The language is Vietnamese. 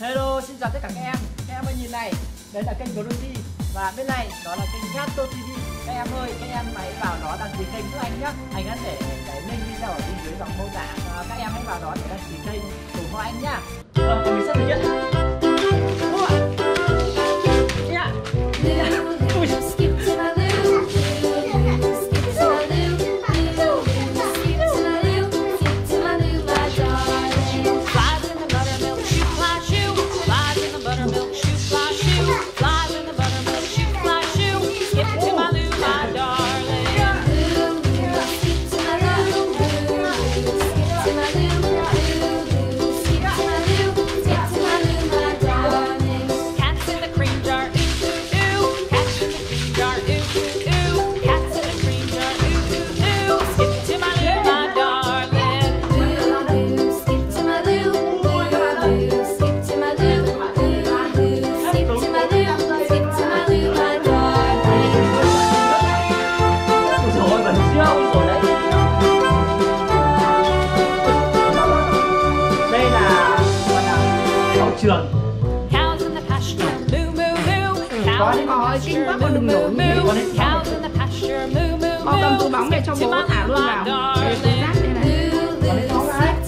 Hello, xin chào tất cả các em ơi nhìn này, đấy là kênh Groovy và bên này đó là kênh Gato TV. Các em ơi, các em hãy vào đó đăng ký kênh của anh nhé. Anh đã để cái link video ở bên dưới dòng mô tả, các em hãy vào đó để đăng ký kênh ủng hộ anh nhá. Cùng rất nhiệt. Cows in the pasture, moo moo moo. Cows in the pasture, moo moo moo. Cows in the pasture, moo moo moo. Mau cầm túi bóng để cho bố thả luôn nào. Để tôi rác đây này.